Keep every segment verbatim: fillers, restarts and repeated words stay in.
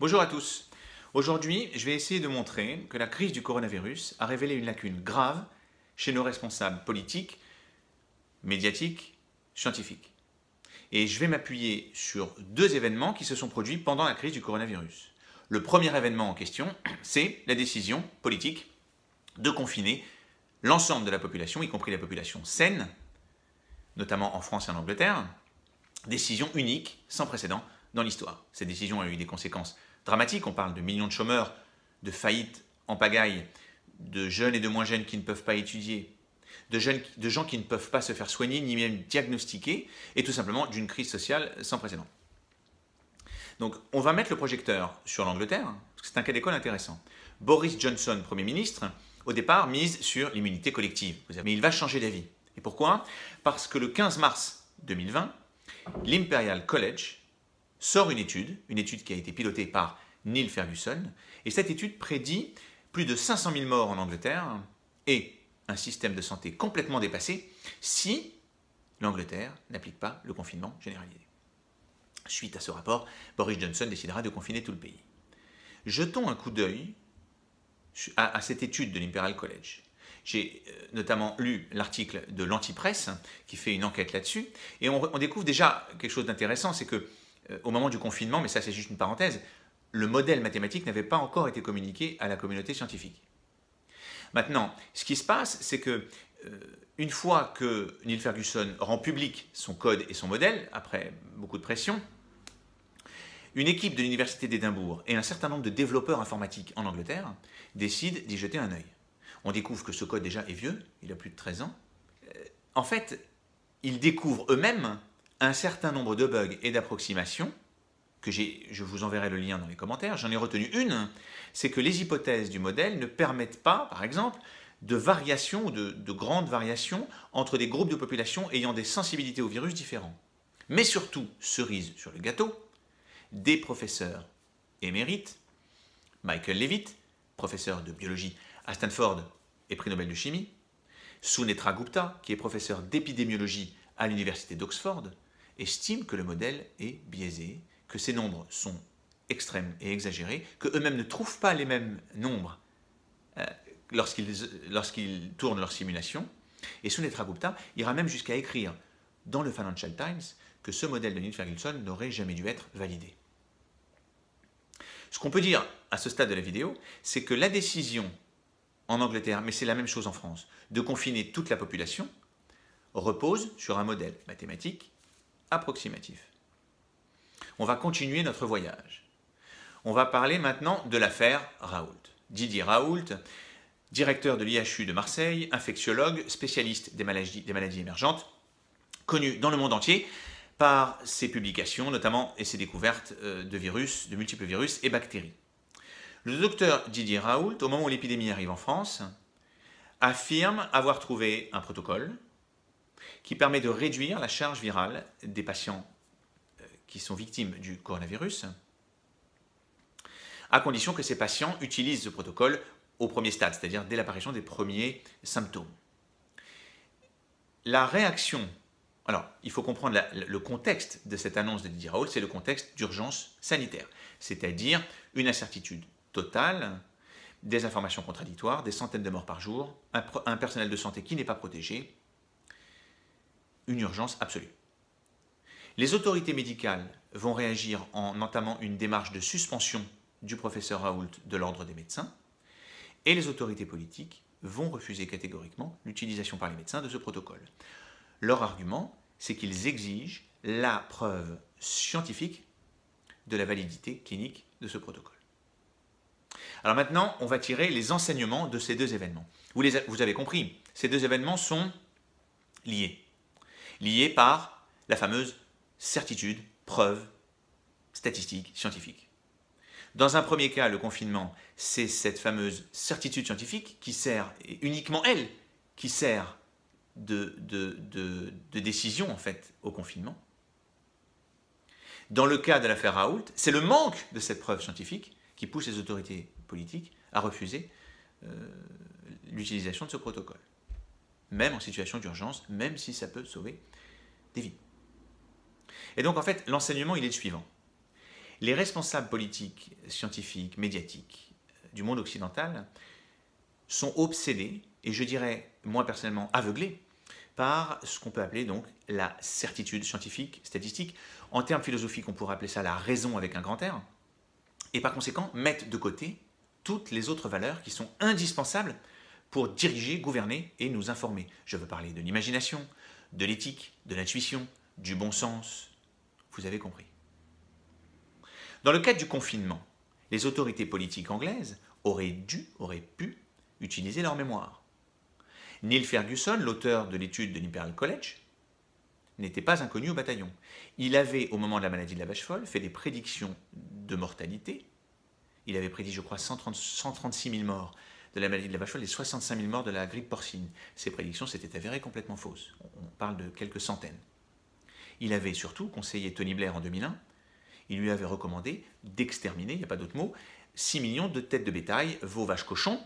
Bonjour à tous. Aujourd'hui, je vais essayer de montrer que la crise du coronavirus a révélé une lacune grave chez nos responsables politiques, médiatiques, scientifiques. Et je vais m'appuyer sur deux événements qui se sont produits pendant la crise du coronavirus. Le premier événement en question, c'est la décision politique de confiner l'ensemble de la population, y compris la population saine, notamment en France et en Angleterre. Décision unique, sans précédent, dans l'histoire. Cette décision a eu des conséquences dramatiques. On parle de millions de chômeurs, de faillites en pagaille, de jeunes et de moins jeunes qui ne peuvent pas étudier, de, jeunes, de gens qui ne peuvent pas se faire soigner, ni même diagnostiquer, et tout simplement d'une crise sociale sans précédent. Donc on va mettre le projecteur sur l'Angleterre, parce que c'est un cas d'école intéressant. Boris Johnson, Premier ministre, au départ mise sur l'immunité collective. Mais il va changer d'avis. Et pourquoi? Parce que le quinze mars deux mille vingt, l'Imperial College sort une étude, une étude qui a été pilotée par Neil Ferguson, et cette étude prédit plus de cinq cent mille morts en Angleterre et un système de santé complètement dépassé si l'Angleterre n'applique pas le confinement généralisé. Suite à ce rapport, Boris Johnson décidera de confiner tout le pays. Jetons un coup d'œil à, à cette étude de l'Imperial College. J'ai notamment lu l'article de l'Antipresse qui fait une enquête là-dessus, et on, on découvre déjà quelque chose d'intéressant, c'est que euh, au moment du confinement, mais ça c'est juste une parenthèse, le modèle mathématique n'avait pas encore été communiqué à la communauté scientifique. Maintenant, ce qui se passe, c'est que euh, une fois que Neil Ferguson rend public son code et son modèle, après beaucoup de pression, une équipe de l'université d'Édimbourg et un certain nombre de développeurs informatiques en Angleterre décident d'y jeter un œil. On découvre que ce code déjà est vieux, il a plus de treize ans. En fait, ils découvrent eux-mêmes un certain nombre de bugs et d'approximations, que je vous enverrai le lien dans les commentaires. J'en ai retenu une, c'est que les hypothèses du modèle ne permettent pas, par exemple, de variations, de, de grandes variations entre des groupes de population ayant des sensibilités au virus différents. Mais surtout, cerise sur le gâteau, des professeurs émérites, Michael Levitt, professeur de biologie à Stanford et prix Nobel de chimie, Sunetra Gupta, qui est professeur d'épidémiologie à l'université d'Oxford, estime que le modèle est biaisé, que ces nombres sont extrêmes et exagérés, qu'eux-mêmes ne trouvent pas les mêmes nombres euh, lorsqu'ils lorsqu'ils tournent leur simulation. Et Sunetra Gupta ira même jusqu'à écrire dans le Financial Times que ce modèle de Neil Ferguson n'aurait jamais dû être validé. Ce qu'on peut dire à ce stade de la vidéo, c'est que la décision en Angleterre, mais c'est la même chose en France, de confiner toute la population, repose sur un modèle mathématique approximatif. On va continuer notre voyage. On va parler maintenant de l'affaire Raoult. Didier Raoult, directeur de l'I H U de Marseille, infectiologue, spécialiste des maladies, des maladies émergentes, connu dans le monde entier par ses publications, notamment et ses découvertes de virus, de multiples virus et bactéries. Le docteur Didier Raoult, au moment où l'épidémie arrive en France, affirme avoir trouvé un protocole qui permet de réduire la charge virale des patients qui sont victimes du coronavirus, à condition que ces patients utilisent ce protocole au premier stade, c'est-à-dire dès l'apparition des premiers symptômes. La réaction... Alors, il faut comprendre la, le contexte de cette annonce de Didier Raoult, c'est le contexte d'urgence sanitaire, c'est-à-dire une incertitude totale, des informations contradictoires, des centaines de morts par jour, un, un personnel de santé qui n'est pas protégé, une urgence absolue. Les autorités médicales vont réagir en entamant une démarche de suspension du professeur Raoult de l'ordre des médecins, et les autorités politiques vont refuser catégoriquement l'utilisation par les médecins de ce protocole. Leur argument, c'est qu'ils exigent la preuve scientifique de la validité clinique de ce protocole. Alors maintenant, on va tirer les enseignements de ces deux événements. Vous, les a, vous avez compris, ces deux événements sont liés. Liés par la fameuse certitude, preuve, statistique, scientifique. Dans un premier cas, le confinement, c'est cette fameuse certitude scientifique qui sert, et uniquement elle, qui sert de, de, de, de décision en fait au confinement. Dans le cas de l'affaire Raoult, c'est le manque de cette preuve scientifique qui pousse les autorités politiques à refuser euh, l'utilisation de ce protocole, même en situation d'urgence, même si ça peut sauver des vies. Et donc en fait, l'enseignement il est le suivant. les responsables politiques, scientifiques, médiatiques du monde occidental sont obsédés, et je dirais, moi personnellement, aveuglés, par ce qu'on peut appeler donc la certitude scientifique, statistique, en termes philosophiques on pourrait appeler ça la raison avec un grand R, et par conséquent mettent de côté toutes les autres valeurs qui sont indispensables pour diriger, gouverner et nous informer. Je veux parler de l'imagination, de l'éthique, de l'intuition, du bon sens, vous avez compris. Dans le cadre du confinement, les autorités politiques anglaises auraient dû, auraient pu utiliser leur mémoire. Neil Ferguson, l'auteur de l'étude de l'Imperial College, n'était pas inconnu au bataillon. Il avait, au moment de la maladie de la vache folle, fait des prédictions de mortalité. Il avait prédit, je crois, cent trente, cent trente-six mille morts de la maladie de la vache folle et soixante-cinq mille morts de la grippe porcine. Ces prédictions s'étaient avérées complètement fausses. On parle de quelques centaines. Il avait surtout conseillé Tony Blair en deux mille un. Il lui avait recommandé d'exterminer, il n'y a pas d'autre mot, six millions de têtes de bétail, veaux, vaches, cochons,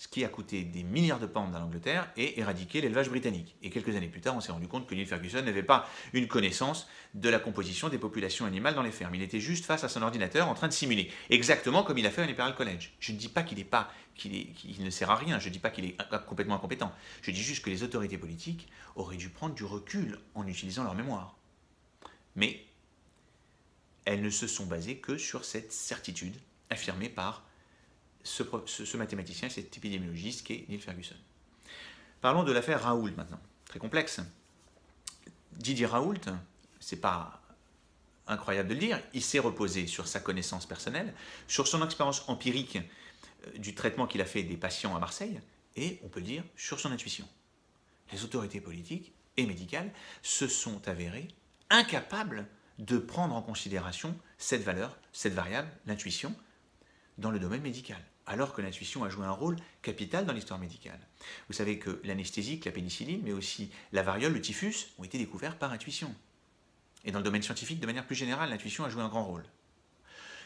ce qui a coûté des milliards de pounds à l'Angleterre et éradiqué l'élevage britannique. Et quelques années plus tard, on s'est rendu compte que Neil Ferguson n'avait pas une connaissance de la composition des populations animales dans les fermes. Il était juste face à son ordinateur en train de simuler, exactement comme il a fait à l'Imperial College. Je ne dis pas qu'il est pas, qu'il est, qu'il ne sert à rien, je ne dis pas qu'il est complètement incompétent. Je dis juste que les autorités politiques auraient dû prendre du recul en utilisant leur mémoire. Mais elles ne se sont basées que sur cette certitude affirmée par Ce, ce, ce mathématicien, cet épidémiologiste qui est Neil Ferguson. Parlons de l'affaire Raoult maintenant, très complexe. Didier Raoult, c'est pas incroyable de le dire, il s'est reposé sur sa connaissance personnelle, sur son expérience empirique du traitement qu'il a fait des patients à Marseille, et on peut dire sur son intuition. Les autorités politiques et médicales se sont avérées incapables de prendre en considération cette valeur, cette variable, l'intuition, dans le domaine médical, alors que l'intuition a joué un rôle capital dans l'histoire médicale. Vous savez que l'anesthésique, la pénicilline, mais aussi la variole, le typhus, ont été découverts par intuition. Et dans le domaine scientifique, de manière plus générale, l'intuition a joué un grand rôle.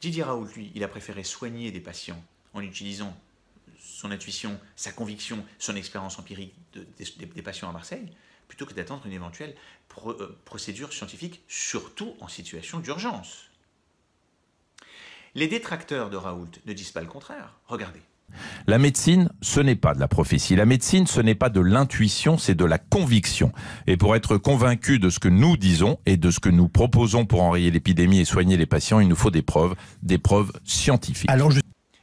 Didier Raoult, lui, il a préféré soigner des patients en utilisant son intuition, sa conviction, son expérience empirique de, des, des patients à Marseille, plutôt que d'attendre une éventuelle pro, euh, procédure scientifique, surtout en situation d'urgence. Les détracteurs de Raoult ne disent pas le contraire. Regardez. La médecine, ce n'est pas de la prophétie. La médecine, ce n'est pas de l'intuition, c'est de la conviction. Et pour être convaincu de ce que nous disons et de ce que nous proposons pour enrayer l'épidémie et soigner les patients, il nous faut des preuves, des preuves scientifiques. Alors je...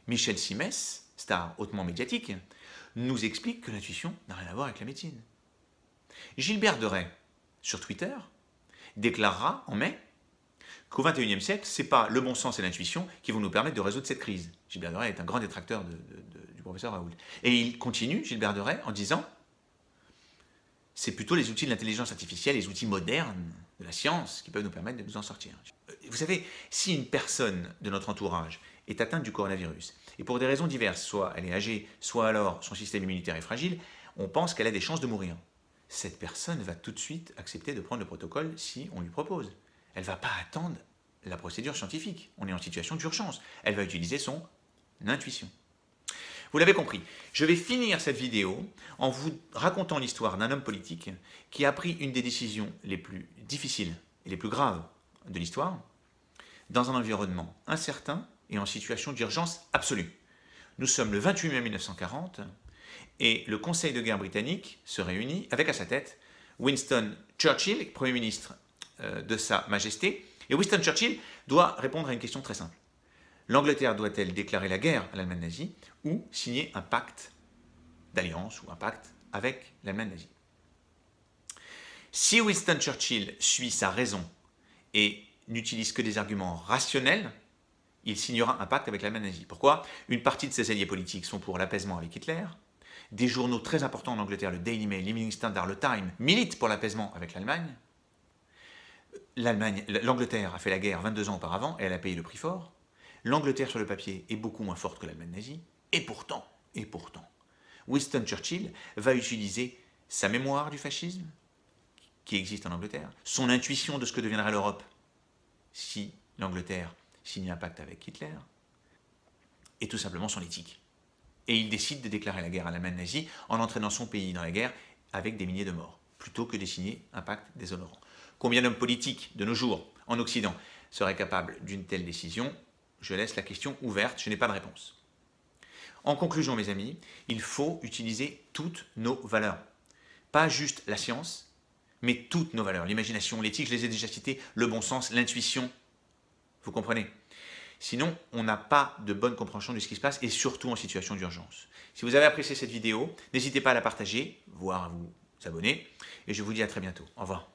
Michel Cymes, star hautement médiatique, nous explique que l'intuition n'a rien à voir avec la médecine. Gilbert Deray, sur Twitter, déclarera en mai qu'au vingt et unième siècle, ce n'est pas le bon sens et l'intuition qui vont nous permettre de résoudre cette crise. Gilbert Deray est un grand détracteur de, de, de, du professeur Raoult. Et il continue, Gilbert Deray, en disant « C'est plutôt les outils de l'intelligence artificielle, les outils modernes de la science qui peuvent nous permettre de nous en sortir. » Vous savez, si une personne de notre entourage est atteinte du coronavirus, et pour des raisons diverses, soit elle est âgée, soit alors son système immunitaire est fragile, on pense qu'elle a des chances de mourir. Cette personne va tout de suite accepter de prendre le protocole si on lui propose. Elle ne va pas attendre la procédure scientifique. On est en situation d'urgence. Elle va utiliser son intuition. Vous l'avez compris, je vais finir cette vidéo en vous racontant l'histoire d'un homme politique qui a pris une des décisions les plus difficiles et les plus graves de l'histoire dans un environnement incertain et en situation d'urgence absolue. Nous sommes le vingt-huit mai mille neuf cent quarante et le Conseil de guerre britannique se réunit avec à sa tête Winston Churchill, Premier ministre de Sa Majesté, et Winston Churchill doit répondre à une question très simple. L'Angleterre doit-elle déclarer la guerre à l'Allemagne nazie ou signer un pacte d'alliance ou un pacte avec l'Allemagne nazie? Si Winston Churchill suit sa raison et n'utilise que des arguments rationnels, il signera un pacte avec l'Allemagne nazie. Pourquoi? Une partie de ses alliés politiques sont pour l'apaisement avec Hitler. Des journaux très importants en Angleterre, le Daily Mail, l'Evening Standard, le Time, militent pour l'apaisement avec l'Allemagne. L'Allemagne, l'Angleterre a fait la guerre vingt-deux ans auparavant et elle a payé le prix fort. L'Angleterre sur le papier est beaucoup moins forte que l'Allemagne nazie. Et pourtant, et pourtant, Winston Churchill va utiliser sa mémoire du fascisme qui existe en Angleterre, son intuition de ce que deviendrait l'Europe si l'Angleterre signe un pacte avec Hitler, et tout simplement son éthique. Et il décide de déclarer la guerre à l'Allemagne nazie en entraînant son pays dans la guerre avec des milliers de morts, plutôt que de signer un pacte déshonorant. Combien d'hommes politiques de nos jours en Occident serait capable d'une telle décision? Je laisse la question ouverte, je n'ai pas de réponse. En conclusion, mes amis, il faut utiliser toutes nos valeurs. Pas juste la science, mais toutes nos valeurs. L'imagination, l'éthique, je les ai déjà citées, le bon sens, l'intuition. Vous comprenez? Sinon, on n'a pas de bonne compréhension de ce qui se passe, et surtout en situation d'urgence. Si vous avez apprécié cette vidéo, n'hésitez pas à la partager, voire à vous abonner, et je vous dis à très bientôt. Au revoir.